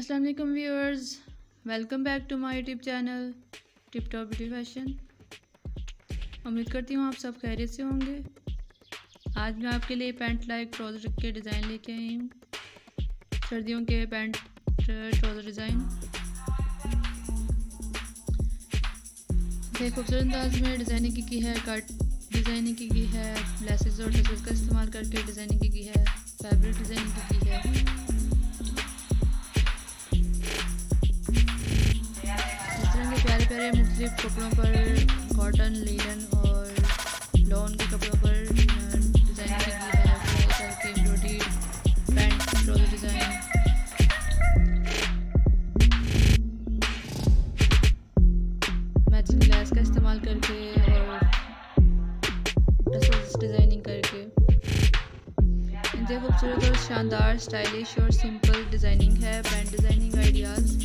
अस्सलाम वालेकुम viewers, welcome back to my YouTube channel tip top beauty fashion. उम्मीद करती हूँ आप सब खैरियत से होंगे। आज मैं आपके लिए पैंट लाइक ट्राउज़र के डिज़ाइन लेके आई हूँ, सर्दियों के पैंट ट्राउज़र डिज़ाइन। ये खूबसूरत अंदाज में डिज़ाइनिंग की है, कट डिज़ाइनिंग की है, लेसेस और लेसेस का इस्तेमाल करके डिज़ाइनिंग की है, फैब्रिक डिज़ाइनिंग की है। मुख्तलिफ कपड़ों पर, कॉटन, लीलन और लॉन के कपड़ों पर डिज़ाइन की है, करके embroidery pant trouser design. Matching lace का इस्तेमाल करके और टसल्स डिज़ाइनिंग करके इनसे खूबसूरत और शानदार, स्टाइलिश और सिंपल डिज़ाइनिंग है। पैंट डिज़ाइनिंग आइडियाज़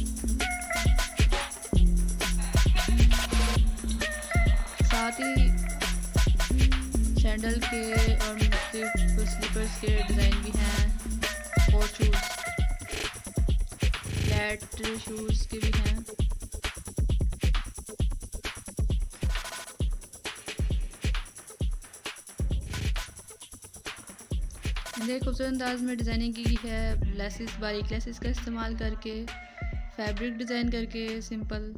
सैंडल के और स्लीपर्स के डिज़ाइन भी हैं, और शूज़, फ्लैट शूज़ के भी हैं। ये खूबसूरत अंदाज में डिज़ाइनिंग की है, लेसेस, बारीक लेसेस का इस्तेमाल करके, फैब्रिक डिज़ाइन करके, सिंपल।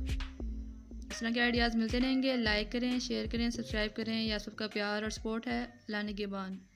इस तरह के आइडियाज़ मिलते रहेंगे। लाइक करें, शेयर करें, सब्सक्राइब करें। यह सबका प्यार और सपोर्ट है। अल्लाह निगहबान।